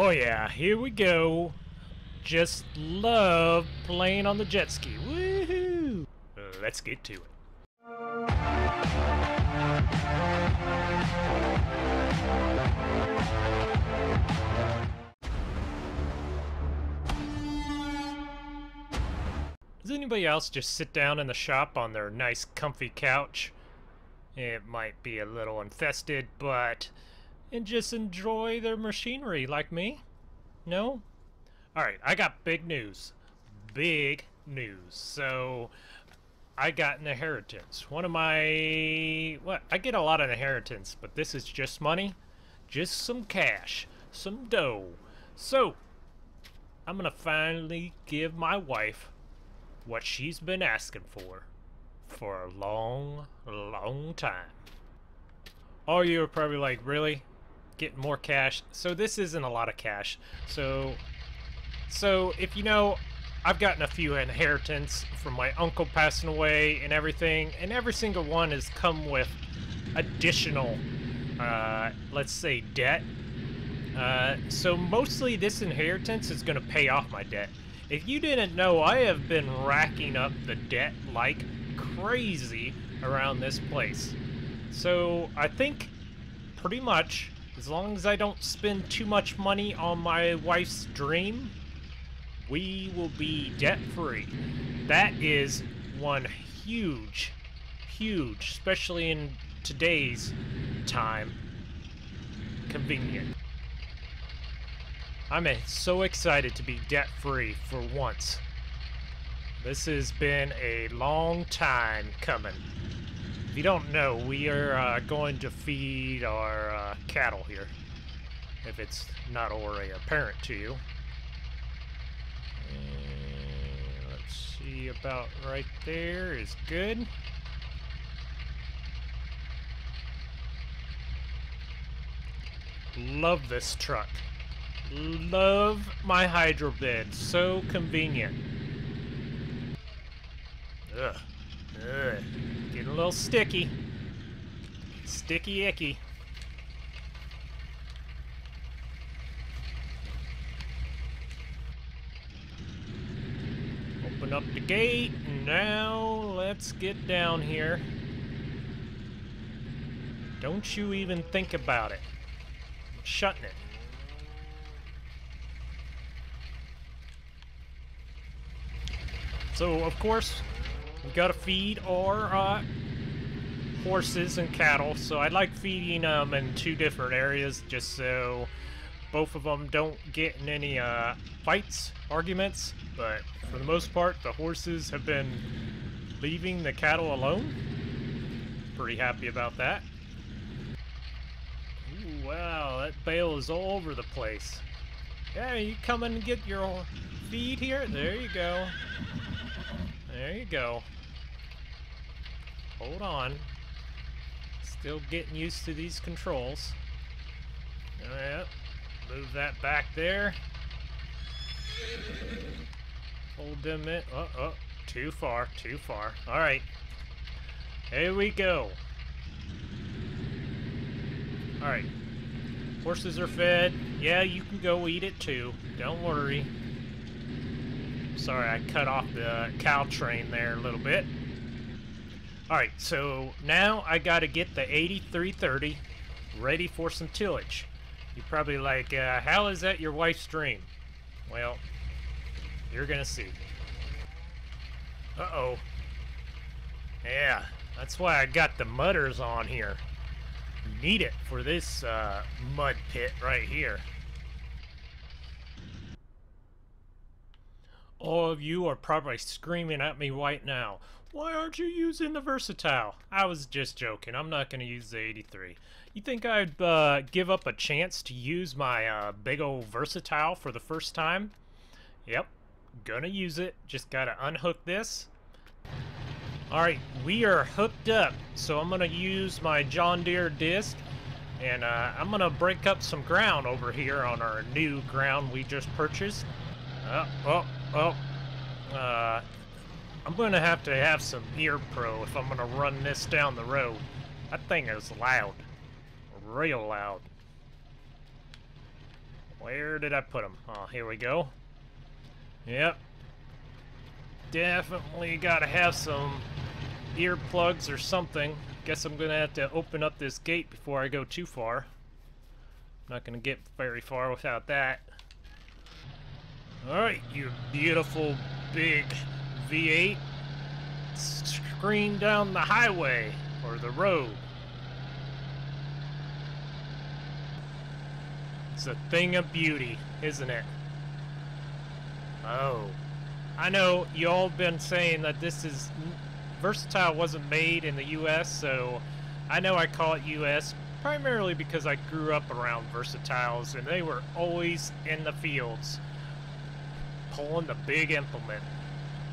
Oh yeah, here we go. Just love playing on the jet ski. Woohoo! Let's get to it. Does anybody else just sit down in the shop on their nice comfy couch? It might be a little infested, but... and just enjoy their machinery like me? No? Alright, I got big news. Big news. So, I got an inheritance. One of my... well, I get a lot of inheritance, but this is just money. Just some cash. Some dough. So, I'm gonna finally give my wife what she's been asking for a long, long time. All you are probably like, really? Getting more cash? So this isn't a lot of cash. So if you know, I've gotten a few inheritance from my uncle passing away and everything, and every single one has come with additional, let's say, debt. So mostly this inheritance is going to pay off my debt. If you didn't know, I have been racking up the debt like crazy around this place. So I think pretty much, as long as I don't spend too much money on my wife's dream, we will be debt-free. That is one huge, huge, especially in today's time, convenient. I'm so excited to be debt-free for once. This has been a long time coming. If you don't know, we are going to feed our cattle here, if it's not already apparent to you. And let's see, about right there is good. Love this truck. Love my hydro bed. So convenient. Ugh. Ugh. Getting a little sticky. Sticky icky. Open up the gate. Now let's get down here. Don't you even think about it. I'm shutting it. So, of course, we gotta feed our horses and cattle, so I like feeding them in two different areas just so both of them don't get in any fights, arguments, but for the most part, the horses have been leaving the cattle alone. Pretty happy about that. Ooh, wow, that bale is all over the place. Yeah, you come and get your feed here? There you go. There you go. Hold on. Still getting used to these controls. Alright, move that back there. Hold them in. Oh, too far, too far. Alright. Here we go. Alright. Horses are fed. Yeah, you can go eat it too. Don't worry. Sorry, I cut off the cow train there a little bit. Alright, so now I gotta get the 8330 ready for some tillage. You're probably like, how is that your wife's dream? Well, you're gonna see. Uh-oh. Yeah, that's why I got the mudders on here. Need it for this mud pit right here. All of you are probably screaming at me right now. Why aren't you using the Versatile? I was just joking. I'm not going to use the 83. You think I'd give up a chance to use my big old Versatile for the first time? Yep. Gonna use it. Just gotta unhook this. Alright, we are hooked up. So I'm gonna use my John Deere disc. And I'm gonna break up some ground over here on our new ground we just purchased. I'm going to have some ear pro if I'm going to run this down the road. That thing is loud. Real loud. Where did I put them? Oh, here we go. Yep. Definitely gotta have some earplugs or something. Guess I'm gonna have to open up this gate before I go too far. Not gonna get very far without that. Alright, you beautiful big V8. Scream down the highway or the road. It's a thing of beauty, isn't it? Oh. I know you all been saying that this is... Versatile wasn't made in the U.S., so I know I call it U.S. primarily because I grew up around Versatiles, and they were always in the fields pulling the big implement.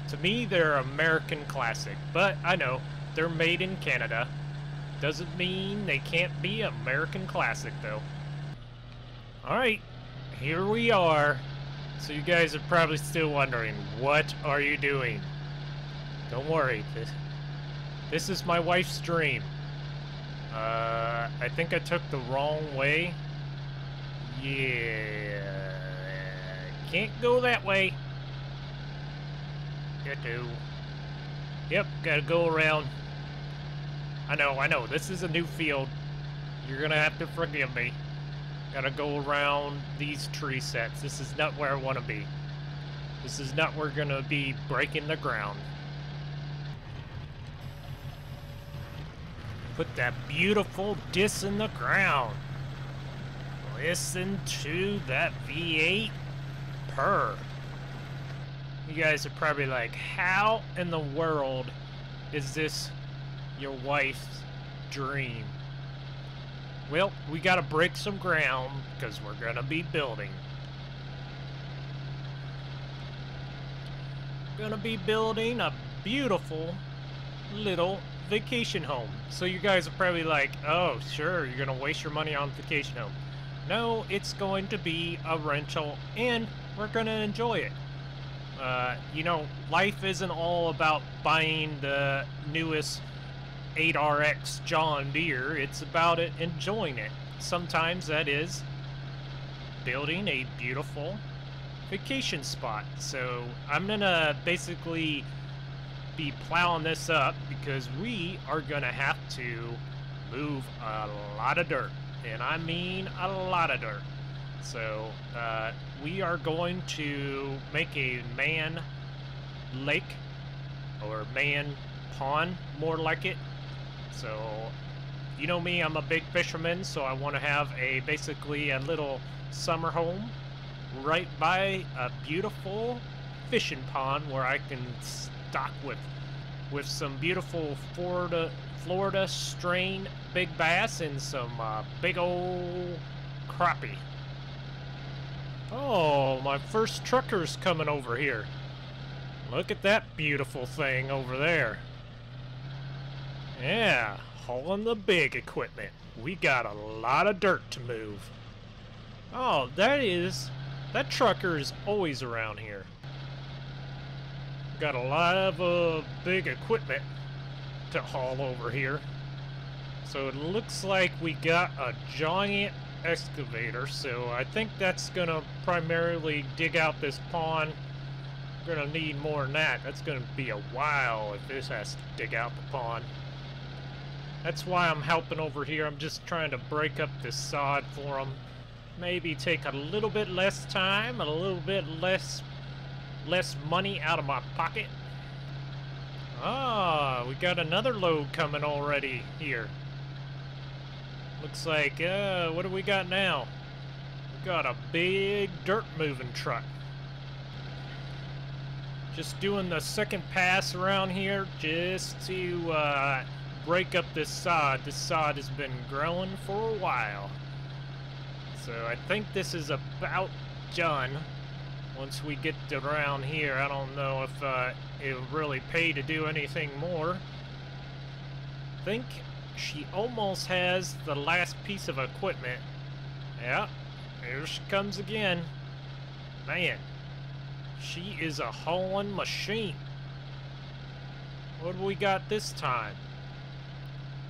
To me, they're American classic, but I know they're made in Canada. Doesn't mean they can't be American classic, though. Alright, here we are. So you guys are probably still wondering, what are you doing? Don't worry, this is my wife's dream. I think I took the wrong way. Yeah, can't go that way. You do. Yep, gotta go around. I know, this is a new field. You're gonna have to forgive me. Gotta go around these tree sets. This is not where I wanna be. This is not where we're gonna be breaking the ground. Put that beautiful disc in the ground. Listen to that V8 purr. You guys are probably like, how in the world is this your wife's dream? Well, we gotta break some ground because we're gonna be building. Gonna be building a beautiful little vacation home. So you guys are probably like, oh sure, you're gonna waste your money on vacation home. No, it's going to be a rental and we're gonna enjoy it. You know, life isn't all about buying the newest 8RX John Deere. It's about it enjoying it. Sometimes that is building a beautiful vacation spot. So I'm gonna basically be plowing this up because we are gonna have to move a lot of dirt, and I mean a lot of dirt. So we are going to make a man lake or man pond, more like it. So you know me, I'm a big fisherman, so I want to have a basically a little summer home right by a beautiful fishing pond where I can stock with some beautiful Florida strain big bass and some big old crappie. Oh, my first trucker's coming over here. Look at that beautiful thing over there. Yeah, hauling the big equipment. We got a lot of dirt to move. Oh, that trucker is always around here. Got a lot of big equipment to haul over here. So it looks like we got a giant excavator, so I think that's gonna primarily dig out this pond. We're gonna need more than that. That's gonna be a while if this has to dig out the pond. That's why I'm helping over here. I'm just trying to break up this sod for them. Maybe take a little bit less time, a little bit less money out of my pocket. Ah, we got another load coming already here. Looks like, what do we got now? We got a big dirt moving truck. Just doing the second pass around here just to break up this sod. This sod has been growing for a while. So I think this is about done. Once we get around here, I don't know if it would really pay to do anything more. I think she almost has the last piece of equipment. Yeah, here she comes again. Man, she is a hauling machine. What do we got this time?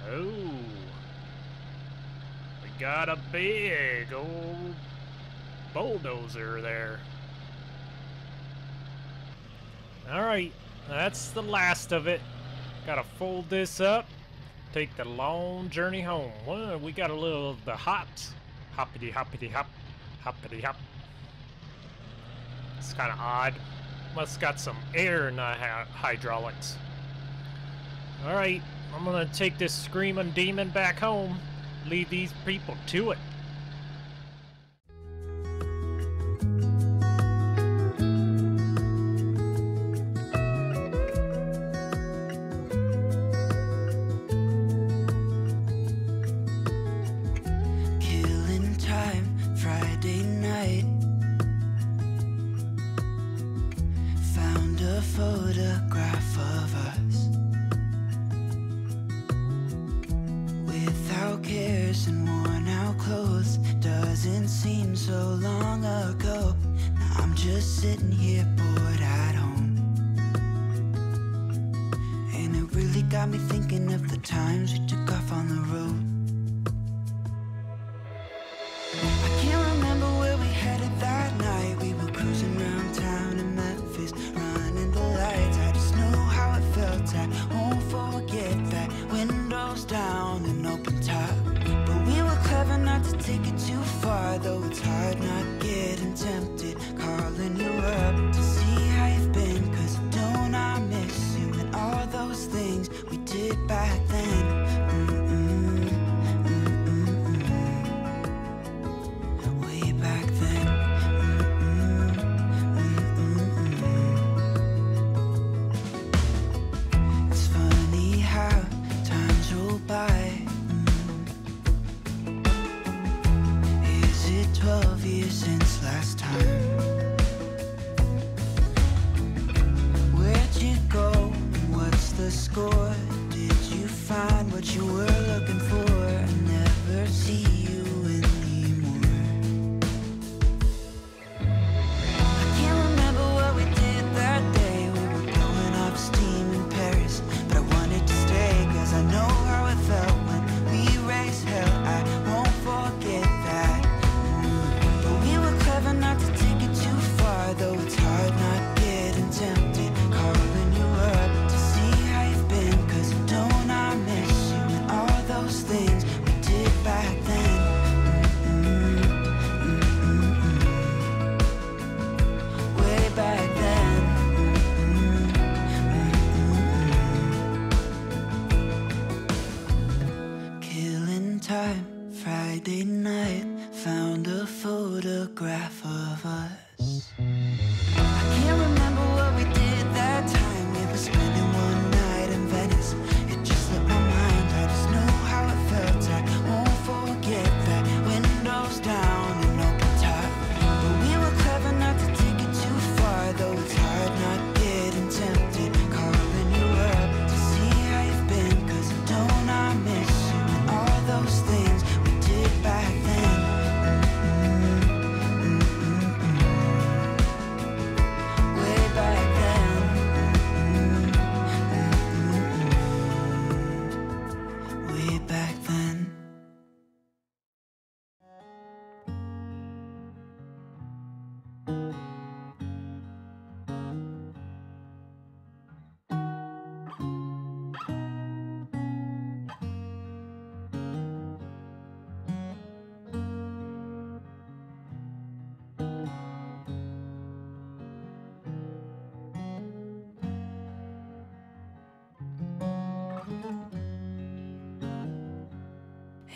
Oh, we got a big old bulldozer there. Alright, that's the last of it. Gotta fold this up, take the long journey home. Well, we got a little of the hops. Hoppity hoppity hop, hoppity hop. It's kind of odd. Must got some air in the hydraulics. Alright, I'm gonna take this screaming demon back home. Leave these people to it.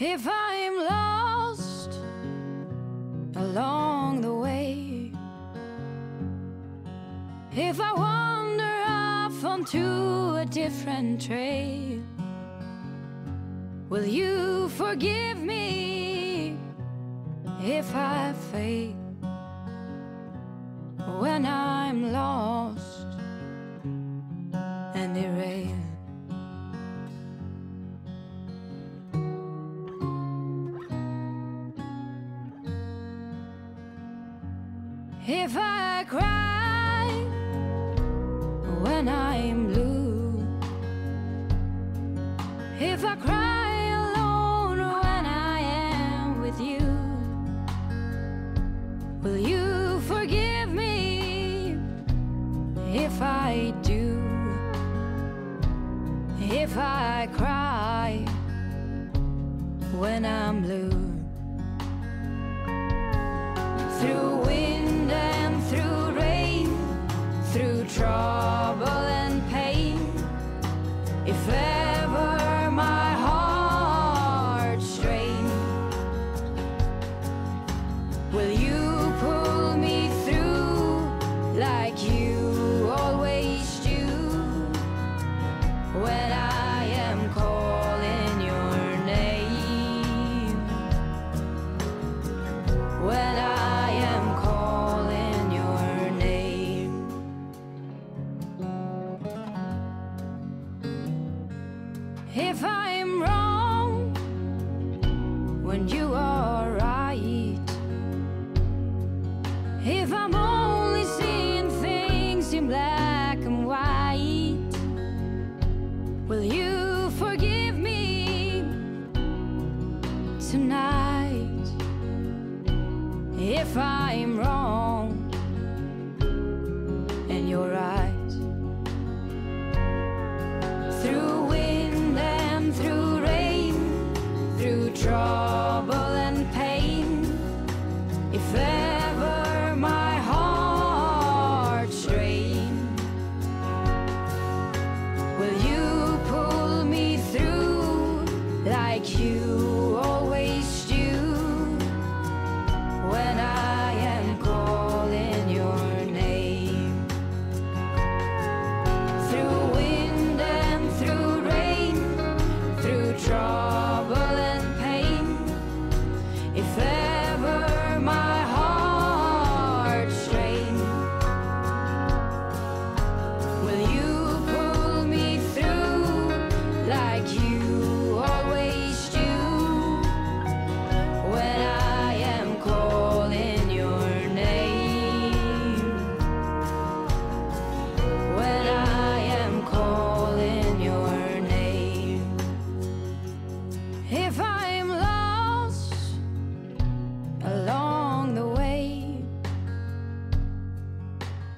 If I'm lost along the way, if I wander off onto a different trail, will you forgive me if I fail? When I'm lost and erased, if I cry when I'm blue, if I cry alone when I am with you, Will you forgive me if I do? If I cry when I'm blue? Through wind and through rain, through trouble and pain, if ever my heart strains, will you pull me through like you always do when I am calling your name? When I am calling your name. If I am wrong when you are right, if I'm only seeing things in black and white, will you forgive me tonight? If I'm wrong and you're right, through wind and through rain, through trouble and pain, if ever my heart strains, will you pull me through like you always do when I am calling your name? Through wind and through rain, through trouble and pain, if ever my heart strains, will you pull me through like you always do when I am calling your name? When I am calling your name. If I am lost along the way,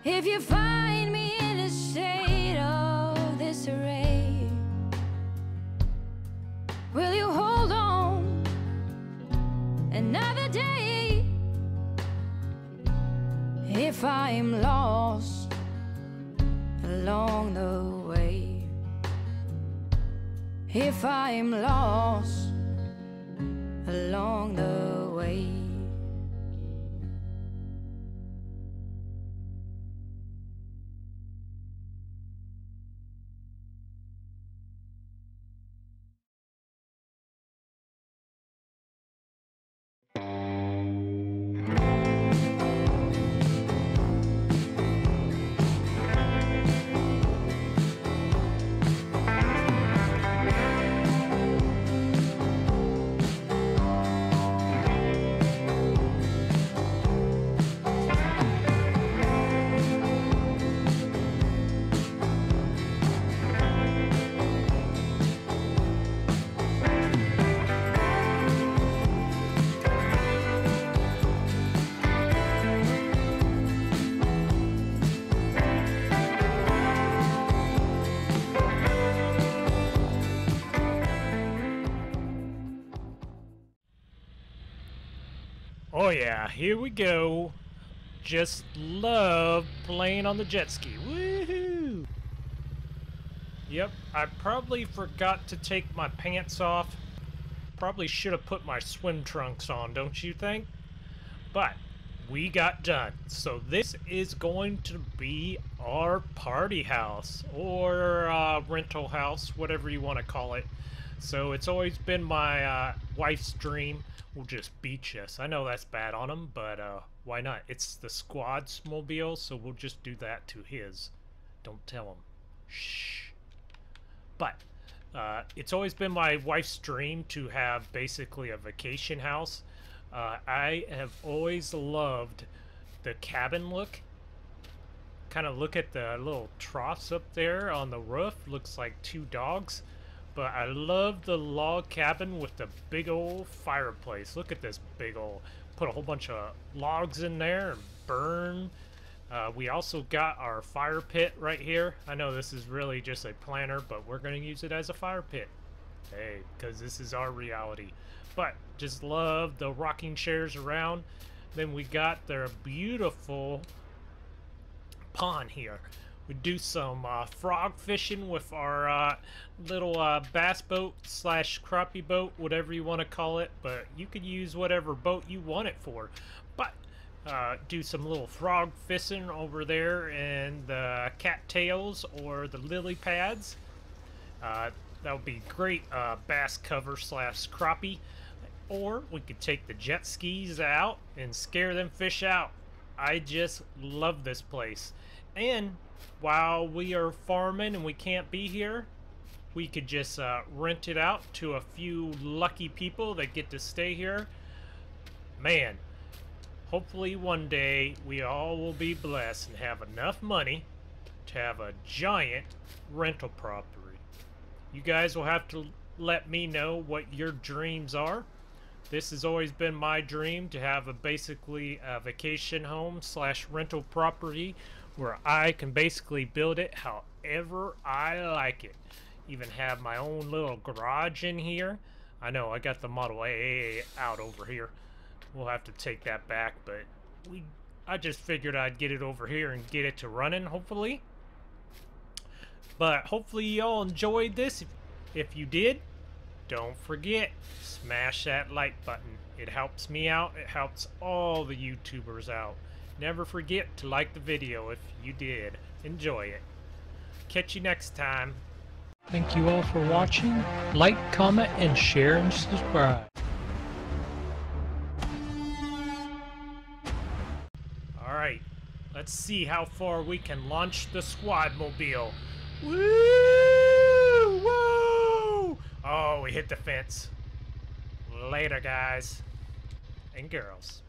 if you find me in a state of disarray, will you hold on another day? If I'm lost along the way, if I'm lost along the way. Oh yeah, here we go. Just love playing on the jet ski. Woohoo! Yep, I probably forgot to take my pants off. Probably should have put my swim trunks on, don't you think? But we got done. So this is going to be our party house or rental house, whatever you want to call it. So it's always been my wife's dream. We'll just beach us. I know that's bad on him, but why not? It's the squad's mobile, so we'll just do that to his. Don't tell him. Shh. But it's always been my wife's dream to have basically a vacation house. I have always loved the cabin look. Kind of look at the little troughs up there on the roof. Looks like two dogs. But I love the log cabin with the big old fireplace. Look at this big old put a whole bunch of logs in there and burn. We also got our fire pit right here. I know this is really just a planter, but we're going to use it as a fire pit. Hey, because this is our reality. But just love the rocking chairs around. Then we got their beautiful pond here. We do some frog fishing with our little bass boat slash crappie boat, whatever you want to call it. But you could use whatever boat you want it for. But do some little frog fishing over there in the cattails or the lily pads. That would be great bass cover slash crappie. Or we could take the jet skis out and scare them fish out. I just love this place. And while we are farming and we can't be here, we could just rent it out to a few lucky people that get to stay here. Man, hopefully one day we all will be blessed and have enough money to have a giant rental property. You guys will have to let me know what your dreams are. This has always been my dream, to have a basically a vacation home slash rental property where I can basically build it however I like it. Even have my own little garage in here. I know I got the Model A out over here. We'll have to take that back, but I just figured I'd get it over here and get it to running, hopefully. But hopefully you all enjoyed this. If you did, don't forget, smash that like button. It helps me out. It helps all the YouTubers out. Never forget to like the video if you did enjoy it. Catch you next time. Thank you all for watching. Like, comment, and share, and subscribe. Alright, let's see how far we can launch the Squadmobile. Woo! Woo! Oh, we hit the fence. Later, guys and girls.